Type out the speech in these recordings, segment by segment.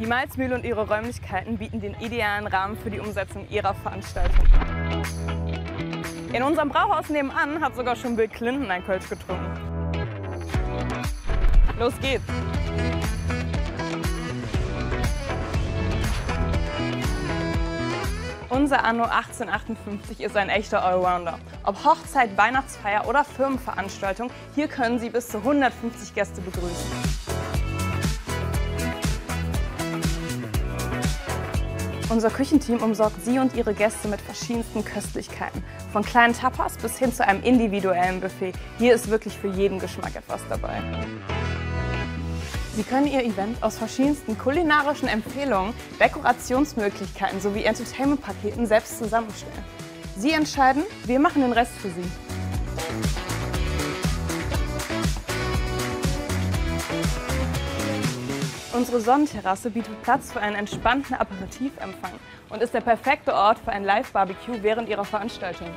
Die Malzmühle und ihre Räumlichkeiten bieten den idealen Rahmen für die Umsetzung ihrer Veranstaltung. In unserem Brauhaus nebenan hat sogar schon Bill Clinton ein Kölsch getrunken. Los geht's! Unser Anno 1858 ist ein echter Allrounder. Ob Hochzeit, Weihnachtsfeier oder Firmenveranstaltung, hier können Sie bis zu 150 Gäste begrüßen. Unser Küchenteam umsorgt Sie und Ihre Gäste mit verschiedensten Köstlichkeiten. Von kleinen Tapas bis hin zu einem individuellen Buffet. Hier ist wirklich für jeden Geschmack etwas dabei. Sie können Ihr Event aus verschiedensten kulinarischen Empfehlungen, Dekorationsmöglichkeiten sowie Entertainment-Paketen selbst zusammenstellen. Sie entscheiden, wir machen den Rest für Sie. Unsere Sonnenterrasse bietet Platz für einen entspannten Aperitivempfang und ist der perfekte Ort für ein Live-Barbecue während Ihrer Veranstaltung.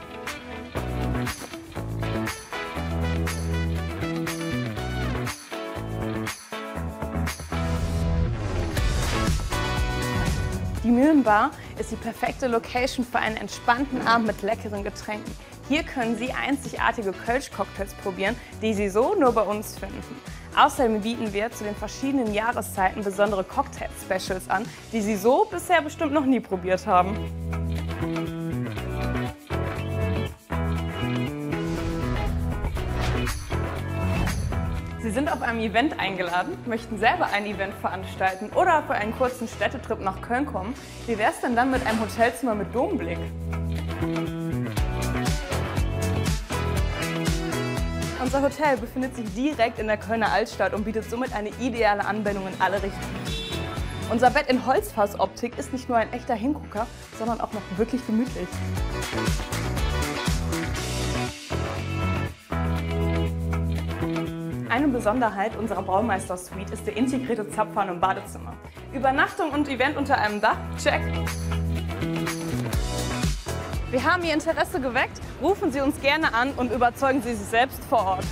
Die MühlenBar ist die perfekte Location für einen entspannten Abend mit leckeren Getränken. Hier können Sie einzigartige Kölsch-Cocktails probieren, die Sie so nur bei uns finden. Außerdem bieten wir zu den verschiedenen Jahreszeiten besondere Cocktail-Specials an, die Sie so bisher bestimmt noch nie probiert haben. Sie sind auf einem Event eingeladen, möchten selber ein Event veranstalten oder für einen kurzen Städtetrip nach Köln kommen. Wie wär's denn dann mit einem Hotelzimmer mit Domblick? Unser Hotel befindet sich direkt in der Kölner Altstadt und bietet somit eine ideale Anbindung in alle Richtungen. Unser Bett in Holzfassoptik ist nicht nur ein echter Hingucker, sondern auch noch wirklich gemütlich. Eine Besonderheit unserer Braumeister-Suite ist der integrierte Zapfhahn im Badezimmer. Übernachtung und Event unter einem Dach? Check! Wir haben Ihr Interesse geweckt, rufen Sie uns gerne an und überzeugen Sie sich selbst vor Ort.